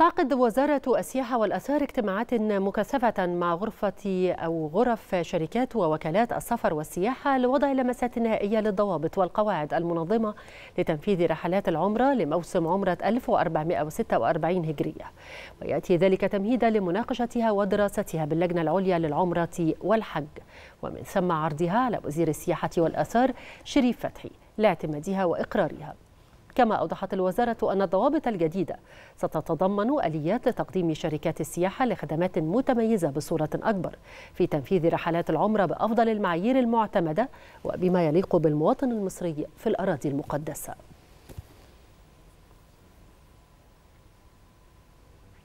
تعقد وزارة السياحة والآثار اجتماعات مكثفة مع غرف شركات ووكالات السفر والسياحة لوضع اللمسات النهائية للضوابط والقواعد المنظمة لتنفيذ رحلات العمرة لموسم عمرة 1446 هجرية، ويأتي ذلك تمهيدا لمناقشتها ودراستها باللجنة العليا للعمرة والحج، ومن ثم عرضها على وزير السياحة والآثار شريف فتحي لاعتمادها وإقرارها. كما أوضحت الوزارة أن الضوابط الجديدة ستتضمن آليات لتقديم شركات السياحة لخدمات متميزة بصورة أكبر في تنفيذ رحلات العمرة بأفضل المعايير المعتمدة وبما يليق بالمواطن المصري في الأراضي المقدسة.